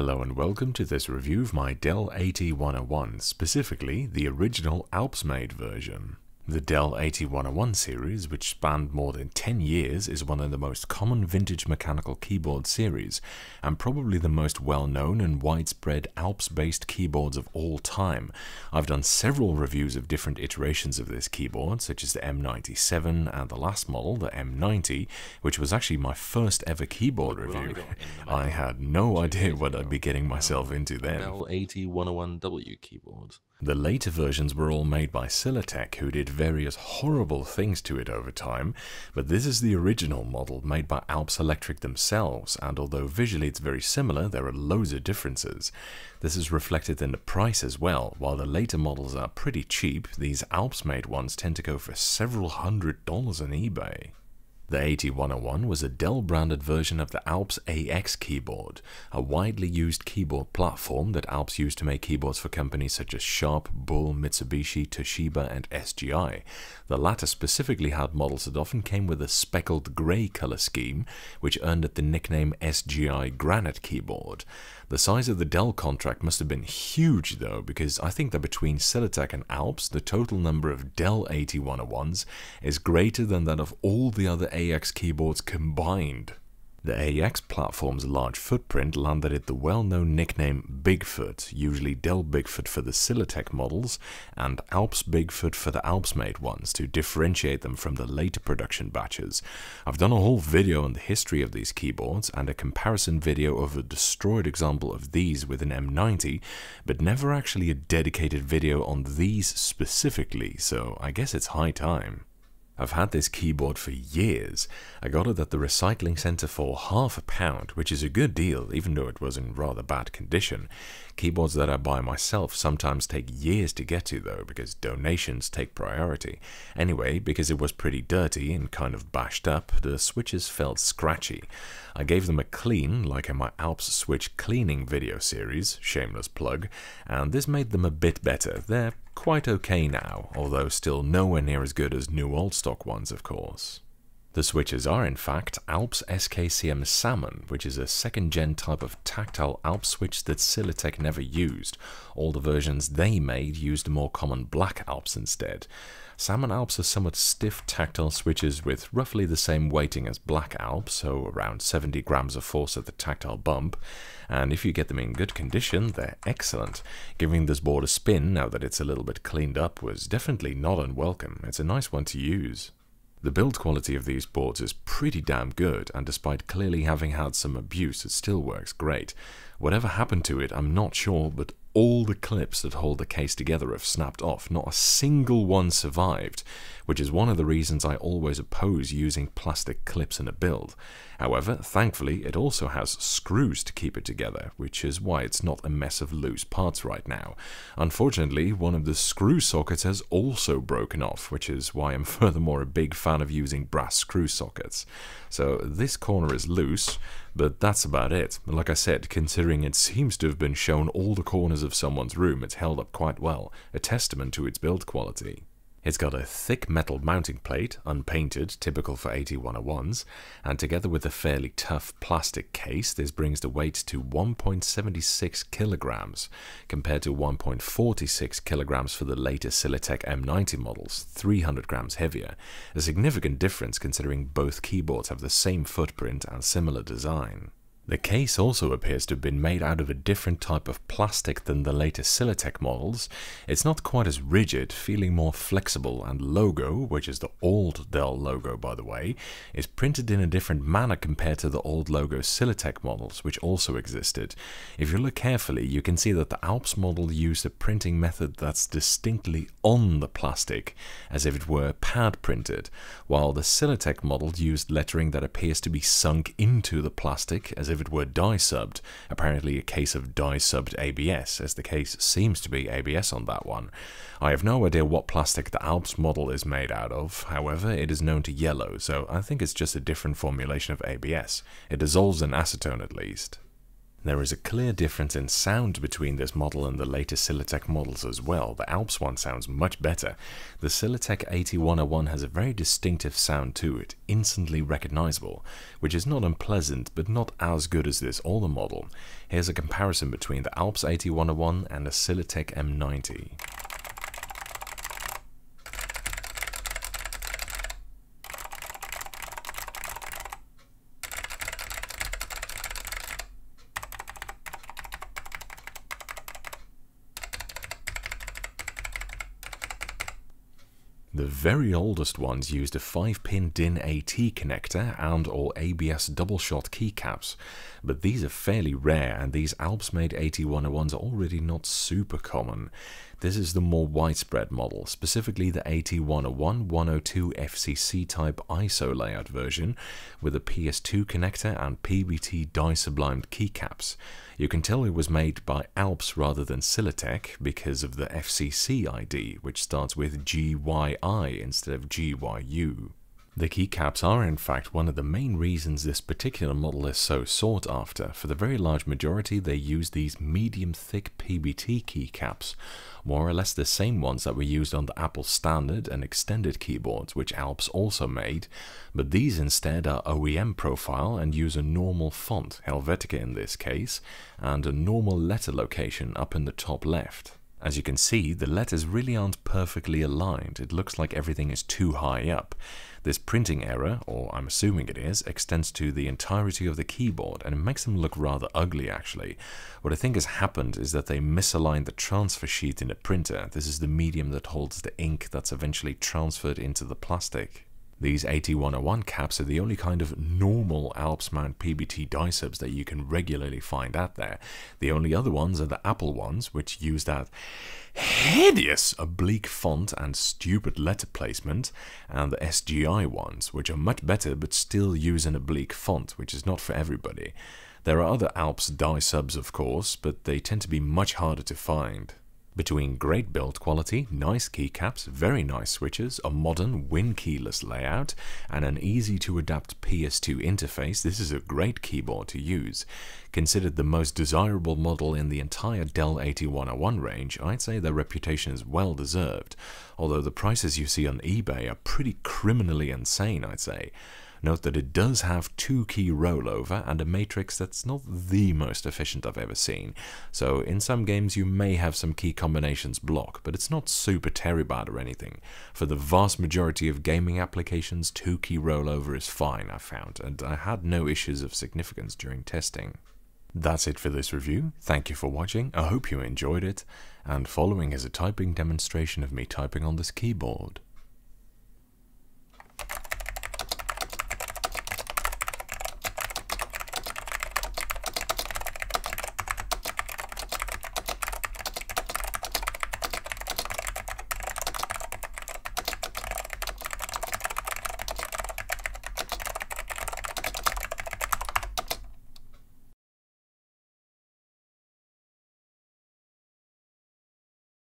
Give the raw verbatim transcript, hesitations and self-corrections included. Hello and welcome to this review of my Dell A T one oh one, specifically the original Alps-made version. The Dell A T one oh one series, which spanned more than ten years, is one of the most common vintage mechanical keyboard series, and probably the most well-known and widespread Alps-based keyboards of all time. I've done several reviews of different iterations of this keyboard, such as the M ninety-seven and the last model, the M ninety, which was actually my first ever keyboard review. I had no idea what I'd be getting myself into then. Dell A T one oh one W keyboards. The later versions were all made by Celotek, who did various horrible things to it over time, but this is the original model made by Alps Electric themselves, and although visually it's very similar, there are loads of differences. This is reflected in the price as well. While the later models are pretty cheap, these Alps-made ones tend to go for several hundred dollars on eBay. The A T one oh one was a Dell-branded version of the Alps A X keyboard, a widely used keyboard platform that Alps used to make keyboards for companies such as Sharp, Bull, Mitsubishi, Toshiba, and S G I. The latter specifically had models that often came with a speckled grey colour scheme, which earned it the nickname S G I Granite Keyboard. The size of the Dell contract must have been huge though, because I think that between Celotek and Alps, the total number of Dell A T one oh ones is greater than that of all the other A X keyboards combined. The A X platform's large footprint landed it the well-known nickname Bigfoot, usually Dell Bigfoot for the Celotek models and Alps Bigfoot for the Alps-made ones to differentiate them from the later production batches. I've done a whole video on the history of these keyboards and a comparison video of a destroyed example of these with an M ninety, but never actually a dedicated video on these specifically, so I guess it's high time. I've had this keyboard for years. I got it at the recycling centre for half a pound, which is a good deal even though it was in rather bad condition. Keyboards that I buy myself sometimes take years to get to though, because donations take priority. Anyway, because it was pretty dirty and kind of bashed up, the switches felt scratchy. I gave them a clean, like in my Alps switch cleaning video series, shameless plug, and this made them a bit better. They're quite okay now, although still nowhere near as good as new old stock ones, of course. The switches are, in fact, Alps S K C M Salmon, which is a second-gen type of tactile Alps switch that Celotek never used. All the versions they made used the more common Black Alps instead. Salmon Alps are somewhat stiff tactile switches with roughly the same weighting as Black Alps, so around seventy grams of force at the tactile bump, and if you get them in good condition, they're excellent. Giving this board a spin, now that it's a little bit cleaned up, was definitely not unwelcome. It's a nice one to use. The build quality of these boards is pretty damn good, and despite clearly having had some abuse, it still works great. Whatever happened to it, I'm not sure, but all the clips that hold the case together have snapped off. Not a single one survived, which is one of the reasons I always oppose using plastic clips in a build. However, thankfully, it also has screws to keep it together, which is why it's not a mess of loose parts right now. Unfortunately, one of the screw sockets has also broken off, which is why I'm furthermore a big fan of using brass screw sockets. So this corner is loose, but that's about it. Like I said, considering it seems to have been shown all the corners of someone's room, it's held up quite well, a testament to its build quality. It's got a thick metal mounting plate, unpainted, typical for A T one oh ones, and together with a fairly tough plastic case, this brings the weight to one point seven six kilograms, compared to one point four six kilograms for the later Celotek M ninety models, three hundred grams heavier. A significant difference considering both keyboards have the same footprint and similar design. The case also appears to have been made out of a different type of plastic than the later Celotek models. It's not quite as rigid, feeling more flexible, and logo, which is the old Dell logo by the way, is printed in a different manner compared to the old logo Celotek models, which also existed. If you look carefully, you can see that the Alps model used a printing method that's distinctly on the plastic, as if it were pad printed, while the Celotek model used lettering that appears to be sunk into the plastic, as if it were die-subbed, apparently a case of die-subbed A B S, as the case seems to be A B S on that one. I have no idea what plastic the Alps model is made out of, however it is known to yellow, so I think it's just a different formulation of A B S. It dissolves in acetone at least. There is a clear difference in sound between this model and the later Celotek models as well. The Alps one sounds much better. The Celotek A T one oh one has a very distinctive sound to it, instantly recognizable, which is not unpleasant but not as good as this older model. Here's a comparison between the Alps A T one oh one and a Celotek M ninety. The very oldest ones used a five pin D I N AT connector and or A B S double shot keycaps, but these are fairly rare and these Alps made A T one oh ones are already not super common. This is the more widespread model, specifically the A T one oh one one oh two F C C type I S O layout version with a P S two connector and P B T dye sublimed keycaps. You can tell it was made by Alps rather than Celotek because of the F C C I D, which starts with G Y I instead of G Y U. The keycaps are in fact one of the main reasons this particular model is so sought after. For the very large majority they use these medium thick P B T keycaps, more or less the same ones that were used on the Apple standard and extended keyboards which Alps also made, but these instead are O E M profile and use a normal font, Helvetica in this case, and a normal letter location up in the top left. As you can see, the letters really aren't perfectly aligned, it looks like everything is too high up. This printing error, or I'm assuming it is, extends to the entirety of the keyboard and it makes them look rather ugly actually. What I think has happened is that they misaligned the transfer sheet in the printer. This is the medium that holds the ink that's eventually transferred into the plastic. These A T one oh one caps are the only kind of normal Alps Mount P B T die subs that you can regularly find out there. The only other ones are the Apple ones, which use that hideous oblique font and stupid letter placement, and the S G I ones, which are much better but still use an oblique font, which is not for everybody. There are other Alps die subs of course, but they tend to be much harder to find. Between great build quality, nice keycaps, very nice switches, a modern win-keyless layout and an easy-to-adapt P S two interface, this is a great keyboard to use. Considered the most desirable model in the entire Dell A T one oh one range, I'd say their reputation is well deserved, although the prices you see on eBay are pretty criminally insane, I'd say. Note that it does have two key rollover and a matrix that's not the most efficient I've ever seen, so in some games you may have some key combinations block, but it's not super terry bad or anything. For the vast majority of gaming applications, two key rollover is fine, I found, and I had no issues of significance during testing. That's it for this review, thank you for watching, I hope you enjoyed it, and following is a typing demonstration of me typing on this keyboard.